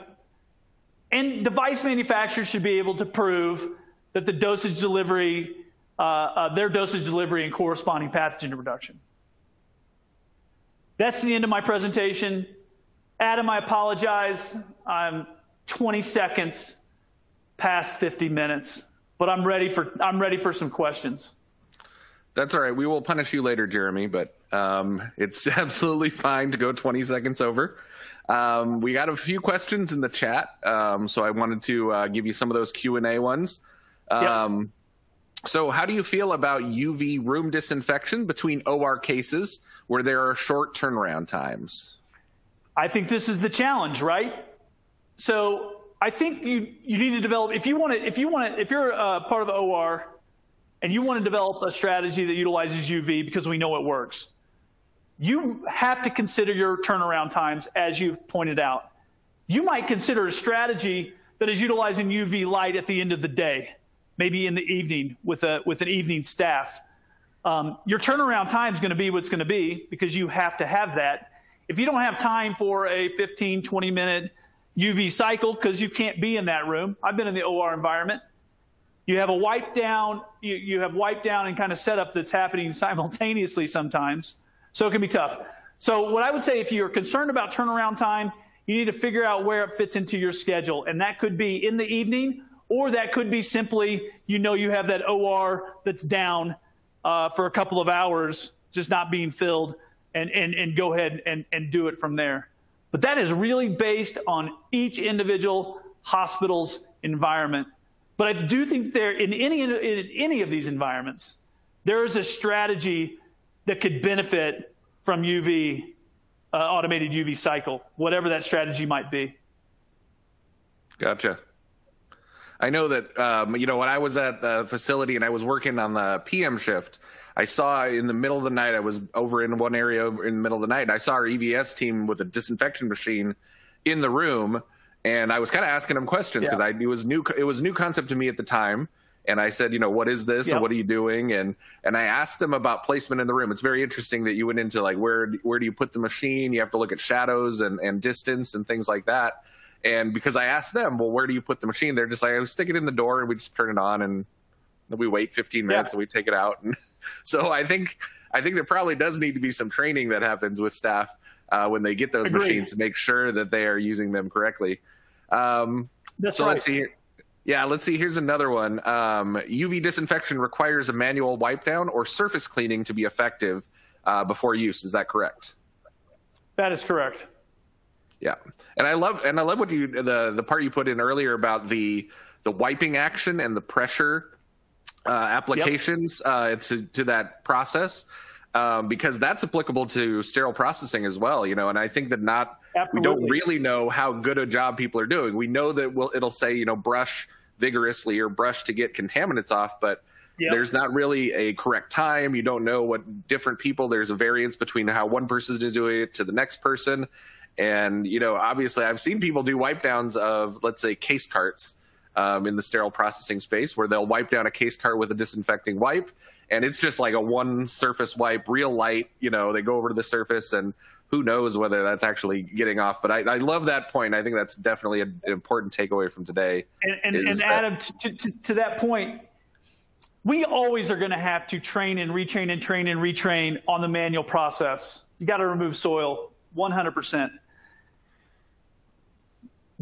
And device manufacturers should be able to prove that the dosage delivery, uh, uh, their dosage delivery and corresponding pathogen reduction. That's the end of my presentation. Adam, I apologize. I'm twenty seconds past fifty minutes, but I'm ready for, I'm ready for some questions. That's all right. We will punish you later, Jeremy, but um, it's absolutely fine to go twenty seconds over. Um, we got a few questions in the chat, um, so I wanted to uh, give you some of those Q and A ones. Um, yep. So how do you feel about U V room disinfection between O R cases where there are short turnaround times? I think this is the challenge, right? So I think you, you need to develop, if you want to, if you want to, if you're uh, part of O R and you want to develop a strategy that utilizes U V because we know it works, you have to consider your turnaround times, as you've pointed out. You might consider a strategy that is utilizing U V light at the end of the day, maybe in the evening with, a, with an evening staff. Um, your turnaround time is going to be what's going to be because you have to have that. If you don't have time for a fifteen, twenty minute U V cycle because you can't be in that room, I've been in the O R environment, you have a wipe down, you, you have wipe down and kind of setup that's happening simultaneously sometimes. So it can be tough. So what I would say, if you're concerned about turnaround time, you need to figure out where it fits into your schedule. And that could be in the evening, or that could be simply, you know, you have that O R that's down uh, for a couple of hours, just not being filled, and, and, and go ahead and, and do it from there. But that is really based on each individual hospital's environment. But I do think there, in any, in any of these environments, there is a strategy that could benefit from U V, uh, automated U V cycle, whatever that strategy might be. Gotcha. I know that, um, you know, when I was at the facility and I was working on the P M shift, I saw in the middle of the night, I was over in one area in the middle of the night, and I saw our E V S team with a disinfection machine in the room, and I was kind of asking them questions because yeah. I it was new, it was new concept to me at the time. And I said, you know, what is this? Yep. And what are you doing? And and I asked them about placement in the room. It's very interesting that you went into like, where where do you put the machine? You have to look at shadows and, and distance and things like that. And because I asked them, well, where do you put the machine? They're just like, I stick it in the door and we just turn it on and we wait fifteen minutes yeah. and we take it out. And so I think I think there probably does need to be some training that happens with staff uh, when they get those Agreed. machines to make sure that they are using them correctly. Um, That's so right. let's see here. Yeah, let's see. Here's another one. Um, U V disinfection requires a manual wipe down or surface cleaning to be effective uh, before use. Is that correct? That is correct. Yeah, and I love and I love what you the the part you put in earlier about the the wiping action and the pressure uh, applications yep. uh, to to that process um, because that's applicable to sterile processing as well. You know, and I think that not Absolutely. we don't really know how good a job people are doing. We know that we'll, it'll say, you know, brush vigorously or brush to get contaminants off, but yep. there's not really a correct time. You don't know what different people, there's a variance between how one person is doing it to the next person. And, you know, obviously I've seen people do wipe downs of, let's say, case carts um, in the sterile processing space where they'll wipe down a case cart with a disinfecting wipe. And it's just like a one surface wipe, real light, you know, they go over to the surface and who knows whether that's actually getting off. But I, I love that point. I think that's definitely an important takeaway from today. And, and, and Adam, to, to, to that point, we always are going to have to train and retrain and train and retrain on the manual process. You got to remove soil, one hundred percent.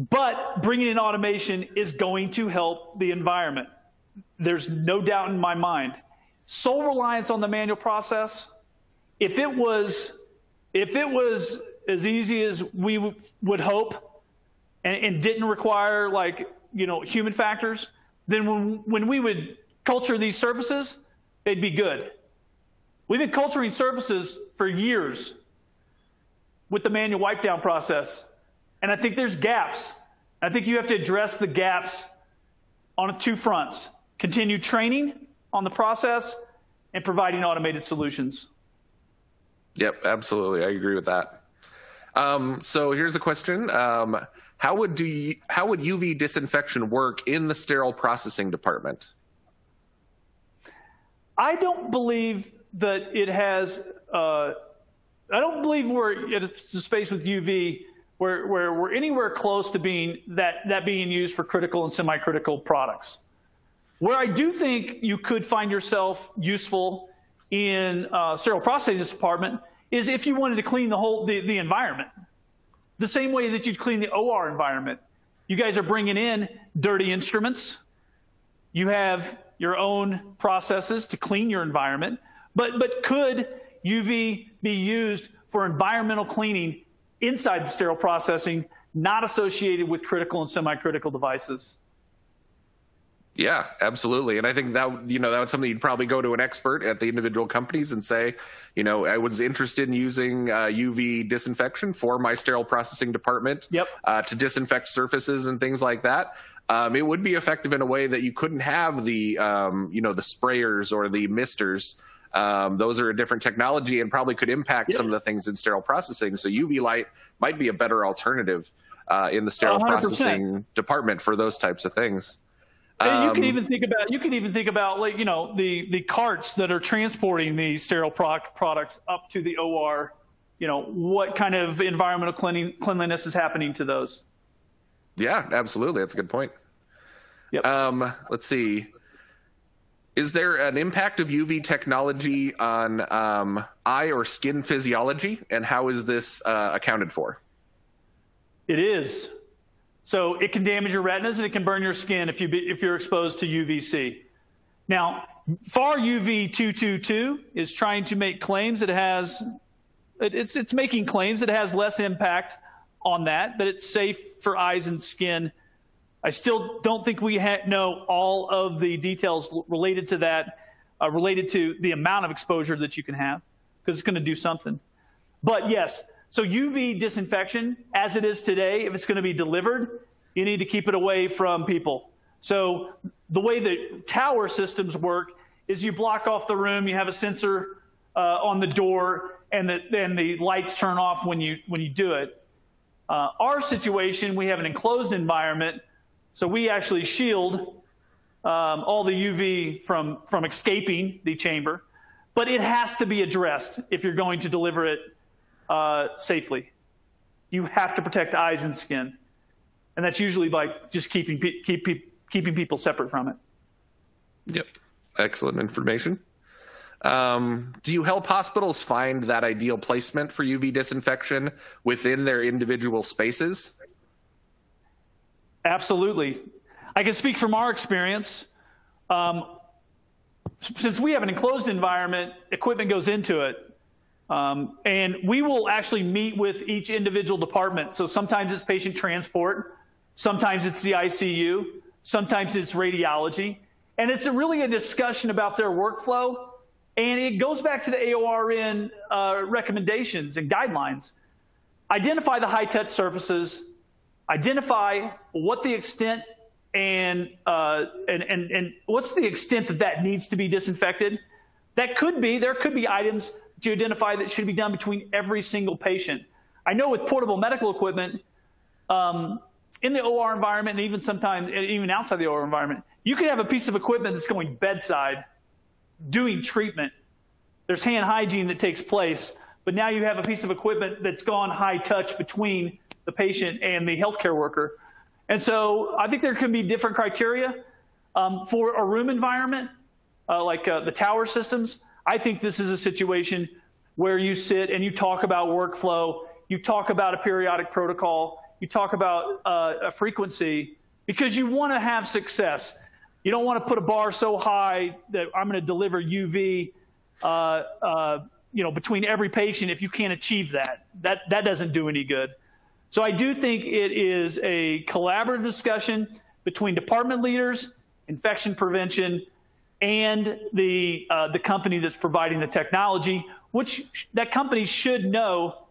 But bringing in automation is going to help the environment. There's no doubt in my mind. Sole reliance on the manual process, if it was... If it was as easy as we would hope and, and didn't require, like, you know, human factors, then when, when we would culture these surfaces, they'd be good. We've been culturing surfaces for years with the manual wipe down process. And I think there's gaps. I think you have to address the gaps on two fronts: continue training on the process and providing automated solutions. Yep, absolutely. I agree with that. Um, so here's a question. Um, how would do you, how would U V disinfection work in the sterile processing department? I don't believe that it has, uh, I don't believe we're at a space with U V where, where we're anywhere close to being that, that being used for critical and semi-critical products. Where I do think you could find yourself useful in uh, sterile processing department is if you wanted to clean the whole, the, the environment. The same way that you'd clean the O R environment. You guys are bringing in dirty instruments. You have your own processes to clean your environment. But, but could U V be used for environmental cleaning inside the sterile processing, not associated with critical and semi-critical devices? Yeah, absolutely. And I think that, you know, that was something you'd probably go to an expert at the individual companies and say, you know, I was interested in using uh, U V disinfection for my sterile processing department. Yep. uh, to disinfect surfaces and things like that. Um, it would be effective in a way that you couldn't have the, um, you know, the sprayers or the misters. Um, those are a different technology and probably could impact yep. some of the things in sterile processing. So U V light might be a better alternative uh, in the sterile one hundred percent processing department for those types of things. And you can even think about you can even think about like you know the the carts that are transporting these sterile product products up to the O R. You know what kind of environmental cleaning, cleanliness is happening to those? Yeah, absolutely. That's a good point. Yep. Um, let's see. Is there an impact of U V technology on um, eye or skin physiology, and how is this uh, accounted for? It is. So it can damage your retinas and it can burn your skin if, you be, if you're exposed to U V C. Now, F A R U V two twenty-two is trying to make claims that it has, it, it's, it's making claims that it has less impact on that, but it's safe for eyes and skin. I still don't think we ha know all of the details related to that, uh, related to the amount of exposure that you can have, because it's going to do something. But yes. So U V disinfection, as it is today, if it's going to be delivered, you need to keep it away from people. So the way the tower systems work is you block off the room, you have a sensor uh, on the door, and then the lights turn off when you, when you do it. Uh, our situation, we have an enclosed environment, so we actually shield um, all the U V from, from escaping the chamber. But it has to be addressed if you're going to deliver it Uh, safely. You have to protect eyes and skin, and that's usually by just keeping pe keep pe keeping people separate from it. Yep, excellent information. Um, do you help hospitals find that ideal placement for U V disinfection within their individual spaces? Absolutely. I can speak from our experience. Um, since we have an enclosed environment, equipment goes into it. Um, and we will actually meet with each individual department. So sometimes it's patient transport, sometimes it's the I C U, sometimes it's radiology. And it's a really a discussion about their workflow. And it goes back to the A O R N uh, recommendations and guidelines. Identify the high-touch surfaces, identify what the extent and, uh, and, and, and what's the extent that that needs to be disinfected. That could be, there could be items to identify that should be done between every single patient. I know with portable medical equipment, um, in the O R environment, and even sometimes even outside the O R environment, you could have a piece of equipment that's going bedside, doing treatment. There's hand hygiene that takes place, but now you have a piece of equipment that's gone high touch between the patient and the healthcare worker. And so I think there can be different criteria um, for a room environment, uh, like uh, the tower systems. I think this is a situation where you sit and you talk about workflow, you talk about a periodic protocol, you talk about uh, a frequency, because you want to have success. You don't want to put a bar so high that I'm going to deliver U V uh, uh, you know, between every patient if you can't achieve that. That, that doesn't do any good. So I do think it is a collaborative discussion between department leaders, infection prevention, and the, uh, the company that's providing the technology, which that company should know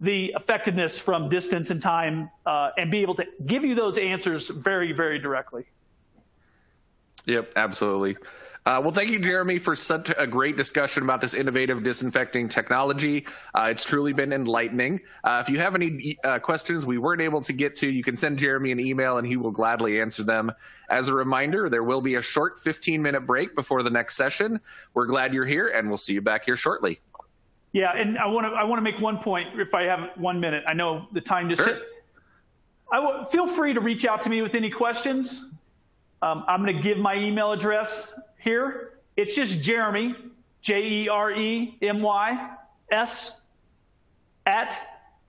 the effectiveness from distance and time uh, and be able to give you those answers very, very directly. Yep, absolutely. Uh, well, thank you, Jeremy, for such a great discussion about this innovative disinfecting technology. Uh, it's truly been enlightening. Uh, if you have any uh, questions we weren't able to get to, you can send Jeremy an email and he will gladly answer them. As a reminder, there will be a short fifteen minute break before the next session. We're glad you're here and we'll see you back here shortly. Yeah, and I want to I want to make one point if I have one minute. I know the time just sure. hit. I w feel free to reach out to me with any questions. Um, I'm going to give my email address here. It's just Jeremy, J E R E M Y S, at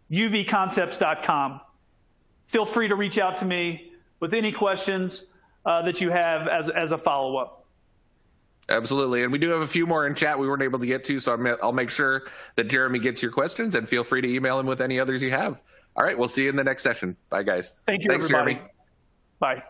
U V concepts dot com. Feel free to reach out to me with any questions uh, that you have as, as a follow-up. Absolutely. And we do have a few more in chat we weren't able to get to, so I'll make sure that Jeremy gets your questions, and feel free to email him with any others you have. All right, we'll see you in the next session. Bye, guys. Thank you, Thanks, everybody. Jeremy. Bye.